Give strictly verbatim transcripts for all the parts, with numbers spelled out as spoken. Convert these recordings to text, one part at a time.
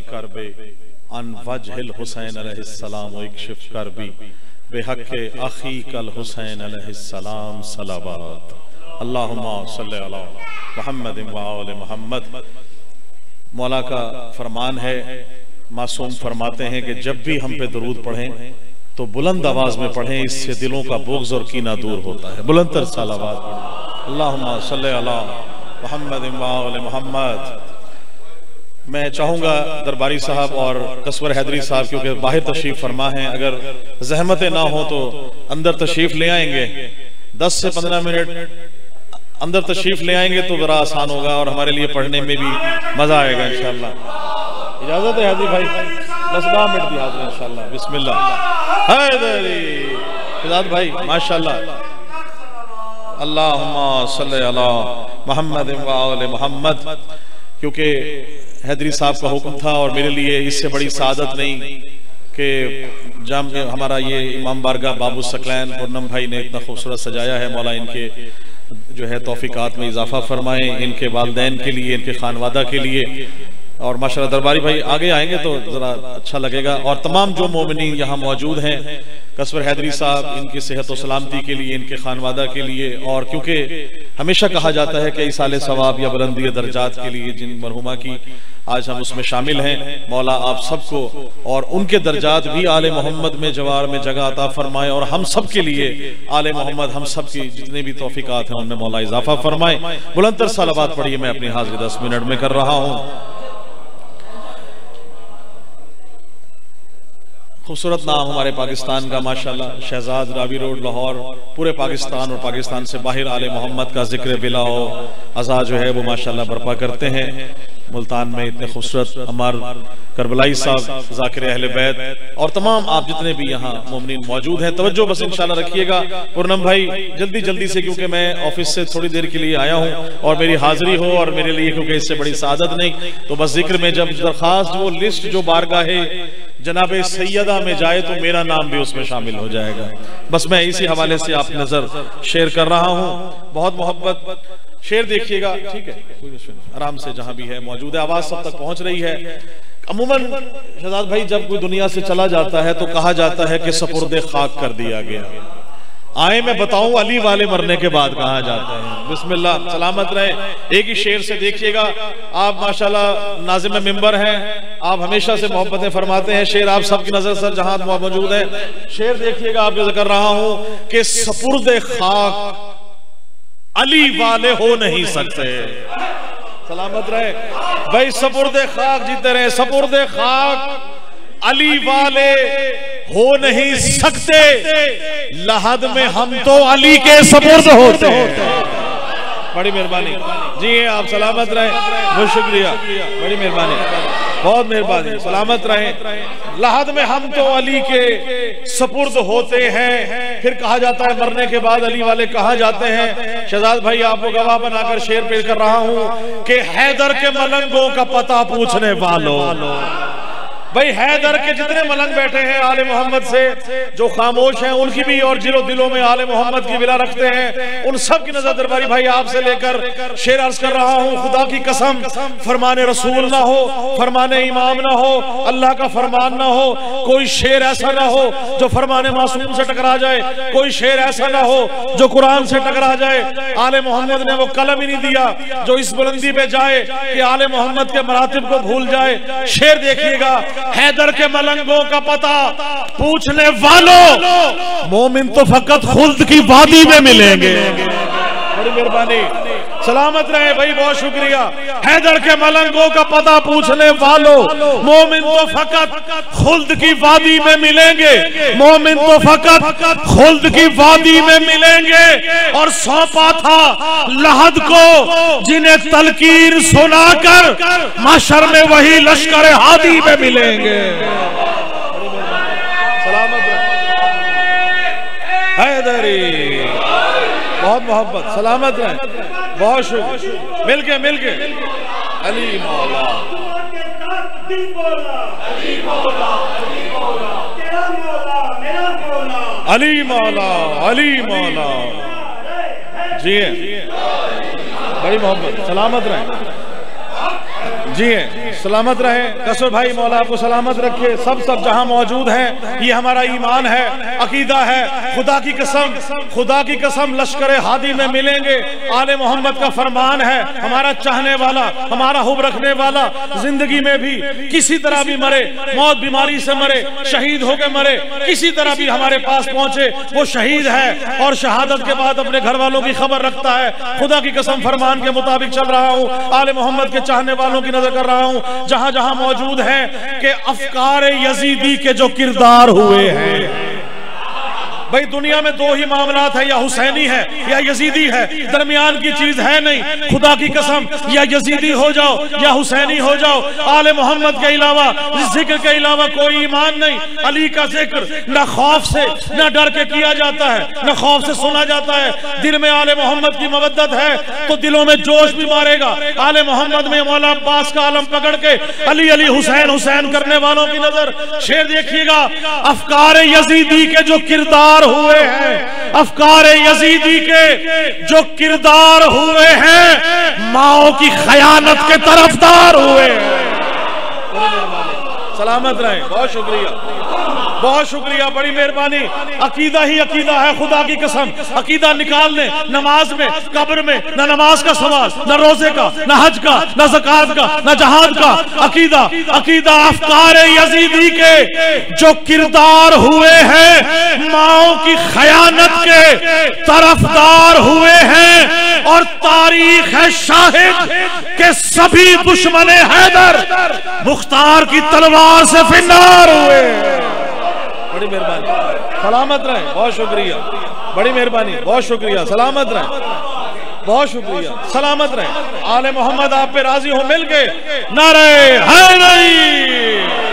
कल कर बे अन वजहिल हुसैन अलैहिस्सलाम व इक्शिफ कर बी बेहक्के अखी कल हुसैन अलैहिस्सलाम सलावत अल्लाहुम्मा सल्लि अला मुहम्मद व आले मुहम्मद। मौला का फरमान है, मासूम फरमाते हैं कि जब भी हम पे दरूद पढ़ें तो बुलंद आवाज में पढ़ें, इससे दिलों का बोझ और कीना दूर होता है। बुलंद तर सलावत अल्लाहुम्मा सल्लि अला मुहम्मद व आले मुहम्मद। मैं चाहूँगा दरबारी साहब और कसवर हैदरी साहब, क्योंकि बाहर तशरीफ़ फरमा हैं, अगर जहमतें ना हो तो अंदर तशरीफ़ ले आएंगे। दस से पंद्रह मिनट अंदर तशरीफ़ ले आएंगे तो बड़ा आसान होगा और हमारे लिए पढ़ने में भी मज़ा आएगा इंशाअल्लाह। इजाज़त है हैदरी भाई, दस बारह मिनट की हाज़िरी इंशाअल्लाह। बिस्मिल्लाह हैदरी इजाज़त भाई, माशाअल्लाह। अल्लाहुम्मा सल्लि अला मुहम्मद व आले मुहम्मद। क्योंकि हैदरी साहब का हुक्म था और मेरे लिए इससे बड़ी सादत नहीं कि जाम हमारा ये इमाम बारगाह बाबू सकलैन पूर्णम भाई ने इतना खूबसूरत सजाया है। मौला इनके जो है तौफीकात में इजाफा फरमाएँ, इनके वालदैन के लिए, इनके खानवादा के लिए। और माशाल्लाह दरबारी भाई आगे आएंगे तो ज़रा अच्छा लगेगा। और तमाम जो मोमिनीन यहाँ मौजूद हैं, कसवर हैदरी साहब इनकी सेहत और सलामती के लिए, इनके खानवादा के लिए, और क्योंकि हमेशा कहा जाता है कि इसाले सवाब या बुलंदी दर्जात के लिए जिन मरहुमा की आज हम उसमें शामिल हैं, मौला आप सबको और उनके दर्जात भी आले मोहम्मद में जवार में जगह अता फरमाए। और हम सब के लिए आले मोहम्मद, हम सब की जितने भी तौफीकात हैं उनमें मौला इजाफा फरमाए। बुलंदतर सलावात पढ़िए, मैं अपनी हाजिरी दस मिनट में कर रहा हूँ। खूबसूरत नाम हमारे पाकिस्तान का माशाल्लाह, शहजाद रावी रोड लाहौर। पूरे पाकिस्तान और पाकिस्तान से बाहर आले मोहम्मद का जिक्र बिला और अज़ा जो है वो माशाल्लाह बरपा करते हैं। मुल्तान में इतने खूबसूरत अमर करबलाई साहब, जाकिर अहले बैत और तमाम आप जितने भी यहाँ मोमिनीन मौजूद हैं, तवज्जो बस इंशाल्लाह रखिएगा। पूर्णम भाई जल्दी जल्दी से, क्योंकि मैं ऑफिस से थोड़ी देर के लिए आया हूँ और मेरी हाजिरी हो और मेरे लिए, क्योंकि इससे बड़ी सादत नहीं, तो बस जिक्र में जब दरख्वास्त वो लिस्ट जो बारगाह जनाबे सैयदा में जाए तो मेरा नाम भी उसमें शामिल हो जाएगा। बस मैं इसी हवाले से आप नजर शेयर कर रहा हूँ। बहुत मोहब्बत शेयर देखिएगा, ठीक है, आराम से जहाँ भी है मौजूद है, आवाज सब तक पहुँच रही है। अमूमन शहजाद भाई जब कोई दुनिया से चला जाता है तो कहा जाता है कि सपुर्दे खाक कर दिया गया। आए मैं बताऊं अली वाले मरने के बाद कहा जाता है। बिस्मिल्लाह सलामत रहे। एक ही शेर से देखिएगा आप, माशाल्लाह नाज़िम मिंबर हैं आप, हमेशा से मोहब्बतें फरमाते हैं। शेर आप सबकी नजर सर जहां मौजूद है, शेर देखिएगा, आपको जिक्र रहा हूं कि सपुर्दे खाक अली वाले हो नहीं सकते। सलामत रहे भाई, सपुर्दे खाक जीते रहे, सपुर्दे खाक अली वाले हो नहीं सकते, लहद में हम तो अली के सपुर्द होते हैं। बड़ी मेहरबानी जी, आप सलामत रहे, बहुत शुक्रिया, बड़ी मेहरबानी, बहुत मेहरबानी, सलामत रहे। लहद में हम तो अली के सपुर्द होते हैं, फिर कहा जाता है मरने के बाद अली वाले कहा जाते हैं। शहजाद भाई आपको गवाह बनाकर शेर पेश कर रहा हूँ कि हैदर के मलंगों का पता पूछने वालों, भाई हैदर के जितने मलंग बैठे हैं आले मोहम्मद से, जो खामोश हैं उनकी भी और जिलो दिलों में आले मोहम्मद की विला रखते हैं, उन सब की नजर दरबारी भाई आपसे लेकर शेर अर्ज कर रहा हूँ। खुदा की कसम फरमाने रसूल ना हो, फरमाने इमाम ना हो, अल्लाह का फरमान ना हो, कोई शेर ऐसा ना हो जो फरमाने मासूम से टकरा जाए, कोई शेर ऐसा ना हो जो कुरान से टकरा जाए। आले मोहम्मद ने वो कलम ही नहीं दिया जो इस बुलंदी पे जाए कि आले मोहम्मद के मरातब को भूल जाए। शेर देखिएगा, हैदर के मलंगों का पता पूछने वालों, मोमिन तो फकत खुल्द की वादी में मिलेंगे। बड़ी मेहरबानी, सलामत रहे भाई, बहुत शुक्रिया। हैदर के मलंगों का पता पूछने वालों, मोमिन तो फकत खुल्द की वादी में मिलेंगे, मोमिन तो फकत खुल्द की वादी में मिलेंगे। और सौंपा था लहद को जिन्हें तलकीन सुनाकर, माशर में वही लश्कर हादी में मिलेंगे। सलामत हैदरी, बहुत मोहब्बत, सलामत रहे, बहुत शुक्र, मिलके मिलके अली मौला, अली मौला, अली मौला जी, बड़ी मोहब्बत, सलामत रहे जिए, सलामत रहे। कसर भाई मौला आपको सलामत रखे। सब सब जहाँ मौजूद हैं, ये हमारा ईमान है, अकीदा है। खुदा की कसम, खुदा की कसम लश्कर हादी में मिलेंगे। आले मोहम्मद का फरमान है, हमारा चाहने वाला, हमारा हुब रखने वाला जिंदगी में भी किसी तरह भी मरे, मौत बीमारी से मरे, शहीद होकर मरे, किसी तरह भी हमारे पास पहुंचे, वो शहीद है और शहादत के बाद अपने घर वालों की खबर रखता है। खुदा की कसम फरमान के मुताबिक चल रहा हूँ, आले मोहम्मद के चाहने वालों की नजर कर रहा हूँ, जहां जहां मौजूद है कि अफकार यजीदी के जो किरदार हुए हैं। भाई दुनिया में दो ही मामलात है, या हुसैनी है या यजीदी है, दरमियान की चीज है नहीं। खुदा की कसम, या यजीदी हो जाओ या हुसैनी हो जाओ। आले मोहम्मद के अलावा, जिस जिक्र के अलावा कोई ईमान नहीं। अली का जिक्र ना खौफ से, ना डर के किया जाता है, ना खौफ से सुना जाता है। दिल में आले मोहम्मद की मवद्दत है तो दिलों में जोश भी मारेगा। आले मोहम्मद में मौला अब्बास का आलम पकड़ के अली अली हुसैन हुसैन करने वालों की नजर। शेर देखिएगा, अफकार यजीदी के जो किरदार हुए हैं, अफकार यजीदी के जो किरदार हुए हैं, माओ की खयानत के तरफदार हुए हैं। सलामत रहे, बहुत शुक्रिया, बहुत शुक्रिया, बड़ी मेहरबानी। अकीदा ही अकीदा है, खुदा की कसम। अकीदा निकाल ले, नमाज में, कब्र में, ना नमाज का सवाल, ना रोजे का, ना हज का, ना ज़कात का, ना जहाद का। अकीदा, अकीदा अफकार यजीदी के जो किरदार हुए हैं, माओ की खयानत के तरफदार हुए हैं। और तारीख है शाहिद के सभी दुश्मने हैदर मुख्तार की तलवार से फिनार हुए। बड़ी मेहरबानी, सलामत रहे, बहुत शुक्रिया, बड़ी मेहरबानी, बहुत शुक्रिया, सलामत रहे, बहुत शुक्रिया, सलामत रहे। आले मोहम्मद आप पे राजी हो, मिल के नारे है नहीं,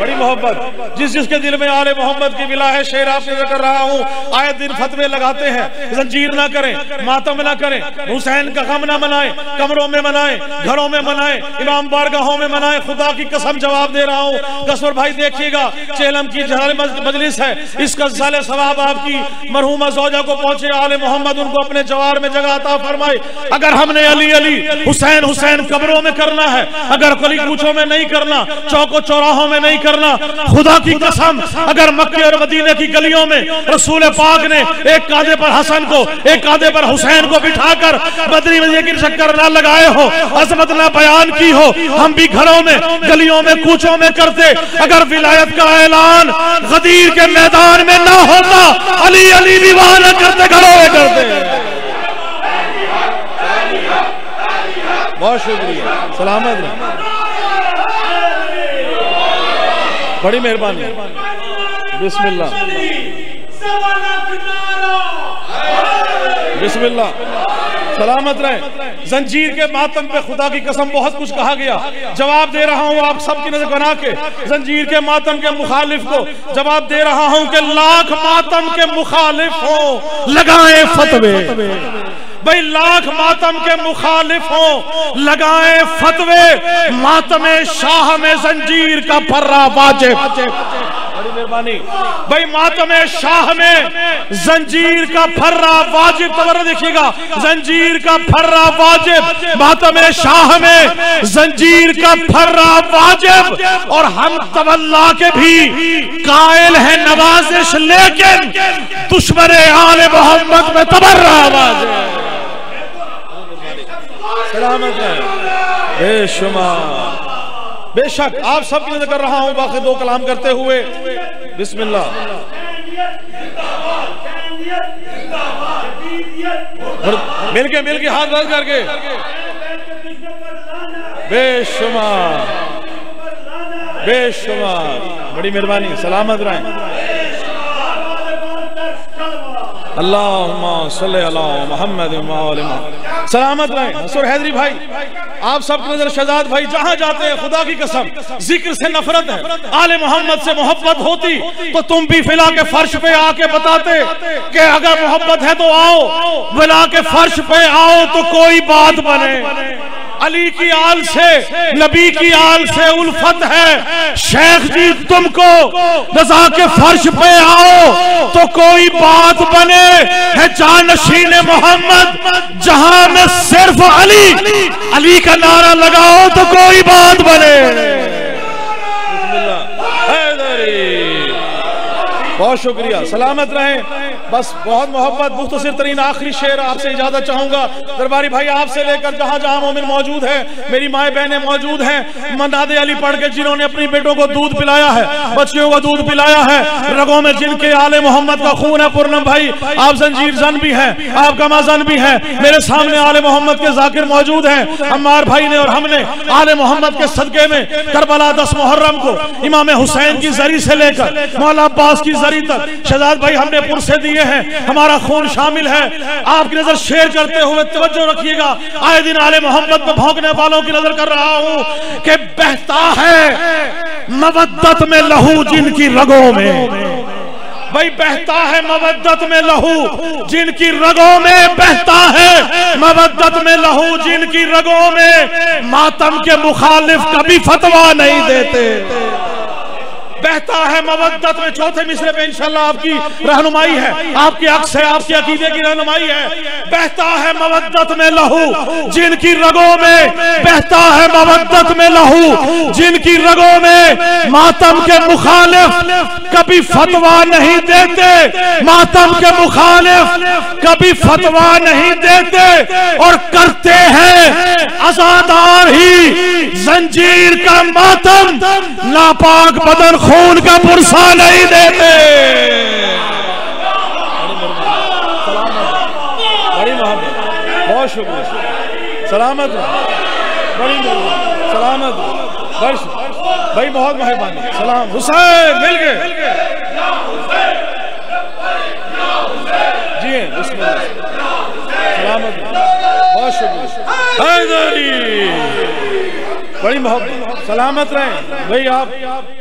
बड़ी मोहब्बत। जिस जिसके दिल में आले मोहम्मद की विला है, शेर आपसे कर रहा हूँ, आए दिन फतवे लगाते हैं, जंजीर ना करें, मातम ना करें, हुसैन का गम ना मनाएं, कमरों में मनाएं, घरों में मनाएं, इमाम बारगाहों में मनाएं। खुदा की कसम जवाब दे रहा हूँ। कसूर भाई देखिएगा, चेलम की मजलिस है, इसका साले सवाब आपकी मरहूमा ज़ौजा को पहुंचे। आले मोहम्मद उनको अपने जवार में जगह अता फरमाए। अगर हमने अली अली हुसैन हुसैन कमरों में करना है, अगर गली कूचों में नहीं करना, चौकों चौराहों में नहीं करना, खुदा की कसम अगर मक्के और मदीने की गलियों में रसूल पाक ने एक कांधे पर हसन को, एक कांधे पर हुसैन को बिठाकर बदरी में ये चक्कर ना लगाए हो, अजमत ना बयान की हो, हम भी घरों में, गलियों में, कूचों में करते। अगर विलायत का ऐलान गदीर के मैदान में ना होता, अली अली भी वहां ना करते, घरों में करते। बहुत शुक्रिया, सलामत रहे, बड़ी मेहरबानी। बिस्मिल्लाह, बिस्मिल्लाह, सलामत रहे। जंजीर के मातम पे खुदा की कसम बहुत कुछ कहा गया। जवाब दे रहा हूँ आप सबकी नजर बना के, जंजीर के मातम के मुखालिफ को जवाब दे रहा हूँ कि लाख मातम के मुखालिफ हो लगाए फतवे। भाई लाख मातम के मुखालिफ हो लगाए फतवे, मातम शाह में जंजीर का फर्रा वाजिब। बड़ी मेहरबानी, भाई मातम शाह में जंजीर का फर्रा वाजिब। तवज्जो देखिएगा, जंजीर का फर्रा वाजिब, मातम शाह में जंजीर का फर्रा वाजिब। और हम तवल्ला के भी कायल है नवाजिश, लेकिन दुश्मन आले मोहम्मद में तबर्रा वाजिब। सलामत रहे, बेशुमार, बेशक आप सबकी नजर कर रहा हूँ। बाकी दो कलाम करते हुए बिस्मिल्लाह, मिलके मिलके हाथ बंद करके, बेशुमार, बेशुमार, बड़ी मेहरबानी, सलामत रहे। अल्लाहुम्मा सल्ले अला मुहम्मद व आलि मुहम्मद। सलामत रहे मंसूर हैदरी भाई, आप सबकी नजर शहजाद भाई। जहाँ जाते हैं खुदा की कसम जिक्र से नफरत है, आले मोहम्मद से मोहब्बत होती तो तुम भी फिला के फर्श पे आके बताते कि अगर मोहब्बत है तो आओ, फिला के फर्श पे आओ तो कोई बात बने। अली की आल से, नबी की आल से उल्फत है। शेख जी तुमको रजा के फर्श पे आओ तो कोई बात बने है जानशीन मोहम्मद, जहां में सिर्फ अली अली का नारा लगाओ तो कोई बात बने। बहुत शुक्रिया, सलामत रहें। बस बहुत मोहब्बत मुख्तसर तरीन आखिरी शेर आपसे इजाजत चाहूंगा। दरबारी भाई आपसे लेकर जहां जहां मोमिन मौजूद है, मेरी माए बहनें मौजूद हैं, मनादे अली पढ़ के जिन्होंने अपनी बेटों को दूध पिलाया है, बच्चियों को दूध पिलाया है, रगों में जिनके आले मोहम्मद का खून है। पूर्णम भाई आप जंजीर जन भी हैं, आप गमाजन भी हैं। मेरे सामने आले मोहम्मद के जाकिर मौजूद हैं। अम्मार भाई ने और हमने आले मोहम्मद के सदके में करबला दस मुहर्रम को इमाम हुसैन की जरी से लेकर मौला अब्बास की जरी तक शहजाद भाई हमने पुरसे दिए हैं, हमारा खून शामिल है। आपकी नजर शेयर करते हुए तवज्जो रखिएगा, आए दिन आले मोहम्मद पे भौंकने वालों की नजर कर रहा हूं कि बहता है मवद्दत में लहू जिनकी रगों में। भाई बहता है मवद्दत में लहू जिनकी रगों में, बहता है मवद्दत में लहू जिनकी रगों में, मातम के मुखालिफ कभी फतवा नहीं देते। बहता है मवद्दत में, चौथे मिसरे पे इंशाल्लाह आपकी रहनुमाई है, आपके अक्स है, आपके अकीदे की रहनुमाई है। बहता है मवद्दत में लहू जिनकी रगों में, बहता है मवद्दत में लहू जिनकी रगों में, मातम के मुखालिफ कभी फतवा नहीं देते, मातम के मुखालिफ कभी फतवा नहीं देते, और करते हैं अजादार ही जंजीर का मातम, नापाक बदन खून का पुरसा नहीं देते। बड़ी मोहब्बत, बहुत शुक्रिया, सलामत बड़ी सलामत बड़ी भाई, बहुत मेहरबानी। सलाम हुसैन मिल गए जी, सलामत बहुत शुक्रिया, बड़ी मोहब्बत, सलामत रहें भाई। आप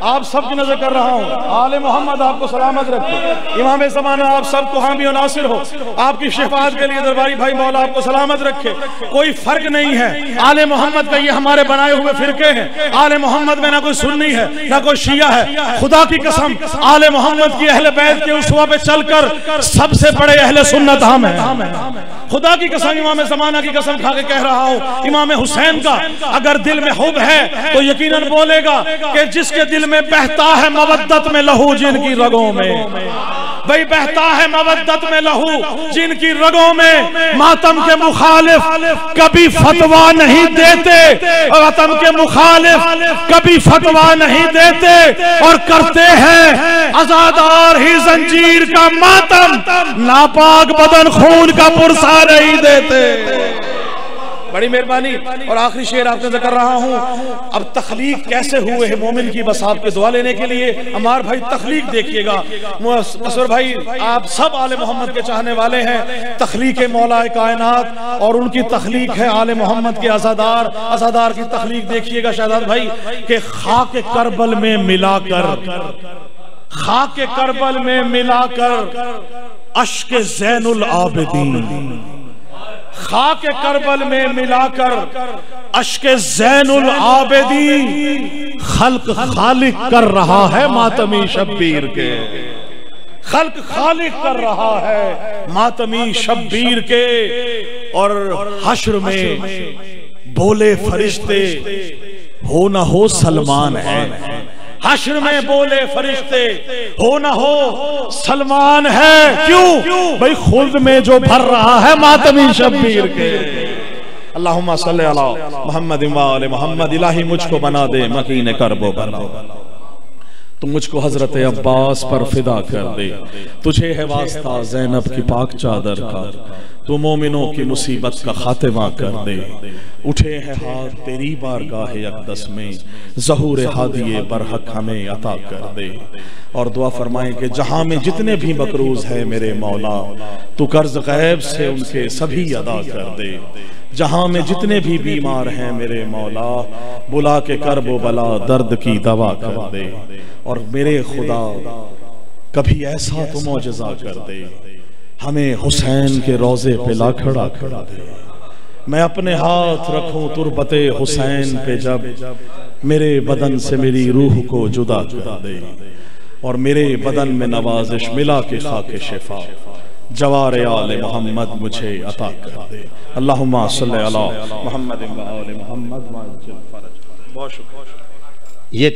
आप सबकी नजर कर रहा हूँ, आले मोहम्मद आपको सलामत रखे, इमाम ज़माना आप सबको हामी और नासिर हो। आपकी शफाअत के लिए दरबारी भाई मौला आपको सलामत रखे। कोई फर्क नहीं है आले मोहम्मद का, ये हमारे बनाए हुए फिरके हैं। आले मोहम्मद में ना कोई सुन्नी है ना कोई शिया है। खुदा की कसम आले मोहम्मद की अहले बैत के उसवा पे चलकर सबसे बड़े अहले सुन्नत हम हैं। खुदा की कसम, इमाम ज़माना की कसम खा के कह रहा हूँ, इमाम हुसैन का अगर दिल में हुब है तो यकीनन बोलेगा कि जिसके दिल में बहता है मवद्दत में लहू जिनकी रगों में। भाई बहता है मवद्दत में लहू जिनकी रगों में, मातम के मुखालिफ कभी फतवा नहीं देते, मातम के मुखालिफ कभी फतवा नहीं देते, और करते हैं अजादार ही जंजीर का मातम, नापाक बदन खून का पुरसा नहीं देते। बड़ी मेहरबानी। और आखिरी शेर आपने जिक्र रहा हूं, अब तखलीक कैसे हुए हैं मोमिन की, बस आपके दुआ लेने के लिए। अमार भाई तखलीक देखिएगा, मुसर भाई आप सब आले मोहम्मद के चाहने वाले हैं। तखलीक मौलाए कायनात और उनकी तखलीक है आले मोहम्मद के आजादार। आजादार की तखलीक देखिएगा शहजाद भाई के खाक करबल में मिलाकर, खाक करबल में मिलाकर अश्क ज़ैनुल आबिदीन, खाके करबल में मिलाकर अश्के ज़ैनुल आबिदीन, खल्क खालिक कर रहा है मातमी शब्बीर के, खल्क खालिक कर रहा है मातमी शब्बीर के, और हश्र में बोले फरिश्ते हो ना हो सलमान है। हश्र में बोले फरिश्ते हो ना हो सलमान है। क्यों भाई, खुद में जो भर रहा है मातमी शब्बीर के। अल्लाहुम्मा सल्ले अला मोहम्मद व आले मोहम्मद। इलाही मुझको बना दे मकीने करबो बना, तो मुझको हजरत अब्बास पर फिदा कर दे, तुझे है वास्ता ज़ैनब की पाक चादर का, तो मोमिनों की मुसीबत का खातिमा कर दे। उठे हैं हाथ तेरी बारगाहे अक़दस में, ज़हूर हादिए बरहक हमें अता कर दे। और दुआ फरमाएं कि जहाँ में जितने भी मकरूज़ हैं मेरे मौला, तो कर्ज़ ग़ैब से उनके सभी अदा कर दे। जहाँ में जितने भी बीमार हैं मेरे मौला, बुला के कर्बो बला दर्द की दवा कर दे। और मेरे खुदा कभी ऐसा तो मौजज़ा कर दे, हमें हुसैन के रोज़े पे ला खड़ा कर दे। मैं अपने हाथ रखूं तुर्बते हुसैन पे जब, मेरे बदन से मेरी रूह को जुदा कर दे, और मेरे बदन में नवाजिश मिला के खाके शिफा, जवारे आले मोहम्मद मुझे अता कर दे। अल्लाहुम्मा सल्ली अला मोहम्मद व आले मोहम्मद। बहुत शुक्रिया।